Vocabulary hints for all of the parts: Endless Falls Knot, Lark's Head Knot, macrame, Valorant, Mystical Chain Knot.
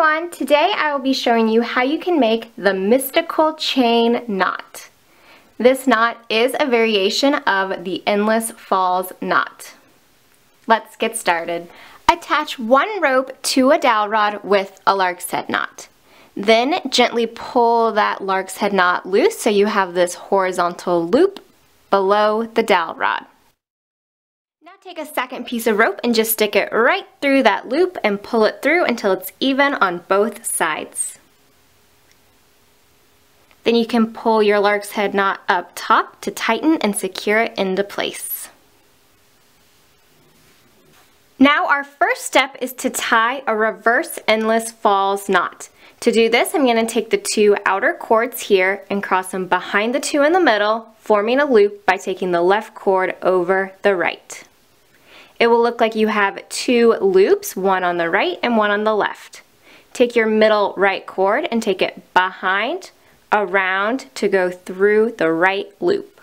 everyone, today I will be showing you how you can make the Mystical Chain Knot. This knot is a variation of the Endless Falls Knot. Let's get started. Attach one rope to a dowel rod with a Lark's Head knot. Then gently pull that Lark's Head knot loose so you have this horizontal loop below the dowel rod. Now take a second piece of rope and just stick it right through that loop and pull it through until it's even on both sides. Then you can pull your Lark's Head knot up top to tighten and secure it into place. Now our first step is to tie a reverse Endless Falls knot. To do this, I'm going to take the two outer cords here and cross them behind the two in the middle, forming a loop by taking the left cord over the right. It will look like you have two loops, one on the right and one on the left. Take your middle right cord and take it behind, around to go through the right loop.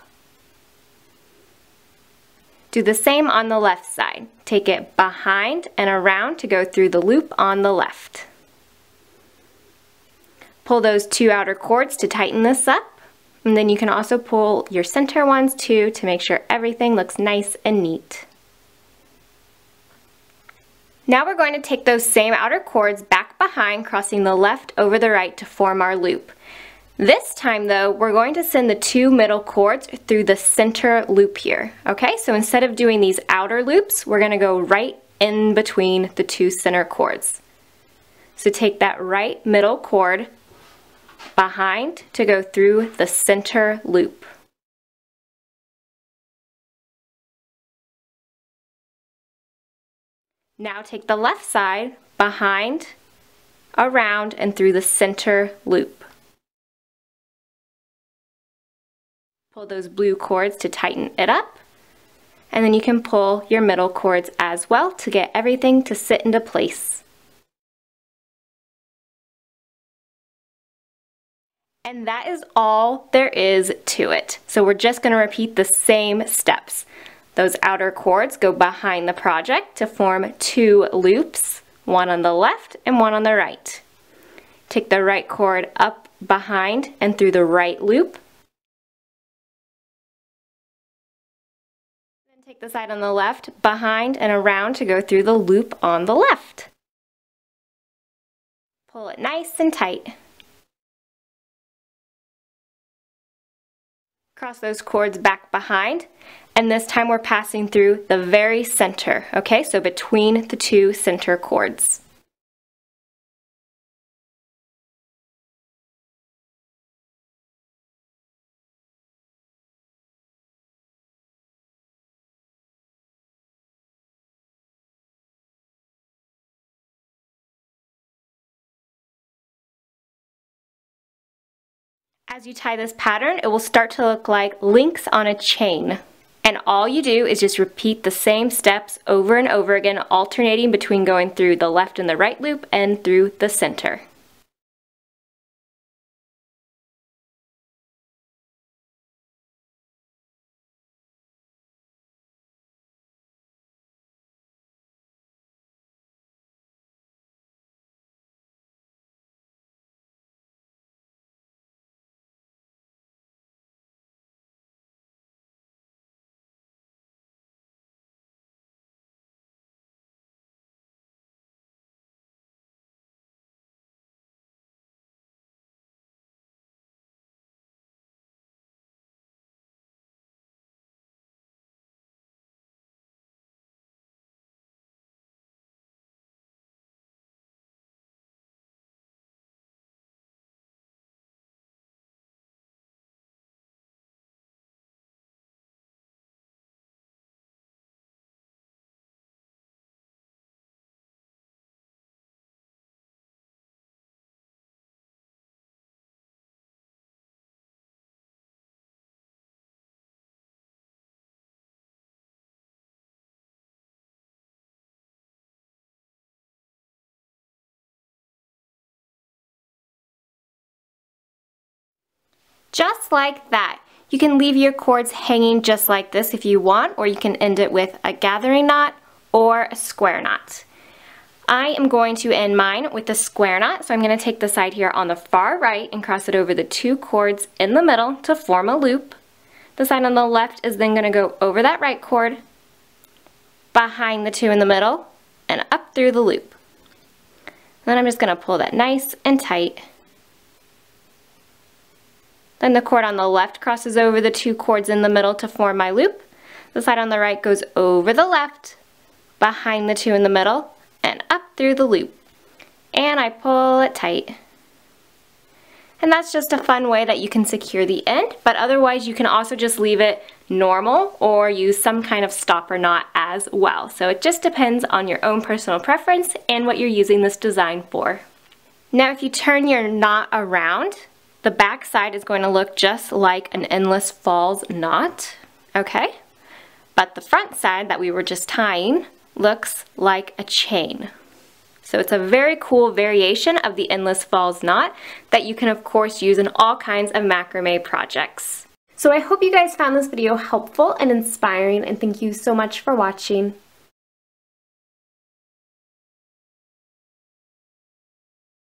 Do the same on the left side. Take it behind and around to go through the loop on the left. Pull those two outer cords to tighten this up, and then you can also pull your center ones too to make sure everything looks nice and neat. Now we're going to take those same outer cords back behind, crossing the left over the right to form our loop. This time though, we're going to send the two middle cords through the center loop here. Okay, so instead of doing these outer loops, we're going to go right in between the two center cords. So take that right middle cord behind to go through the center loop. Now take the left side behind, around, and through the center loop. Pull those blue cords to tighten it up, and then you can pull your middle cords as well to get everything to sit into place. And that is all there is to it. So we're just going to repeat the same steps. Those outer cords go behind the project to form two loops, one on the left and one on the right. Take the right cord up behind and through the right loop. Then take the side on the left behind and around to go through the loop on the left. Pull it nice and tight. Cross those cords back behind, and this time we're passing through the very center, okay? So between the two center cords. As you tie this pattern, it will start to look like links on a chain. And all you do is just repeat the same steps over and over again, alternating between going through the left and the right loop and through the center. Just like that. You can leave your cords hanging just like this if you want, or you can end it with a gathering knot or a square knot. I am going to end mine with a square knot, so I'm going to take the side here on the far right and cross it over the two cords in the middle to form a loop. The side on the left is then going to go over that right cord, behind the two in the middle, and up through the loop. Then I'm just going to pull that nice and tight. Then the cord on the left crosses over the two cords in the middle to form my loop. The side on the right goes over the left, behind the two in the middle, and up through the loop. And I pull it tight. And that's just a fun way that you can secure the end, but otherwise you can also just leave it normal or use some kind of stopper knot as well. So it just depends on your own personal preference and what you're using this design for. Now if you turn your knot around, the back side is going to look just like an Endless Falls knot, okay? But the front side that we were just tying looks like a chain. So it's a very cool variation of the Endless Falls knot that you can of course use in all kinds of macrame projects. So I hope you guys found this video helpful and inspiring, and thank you so much for watching.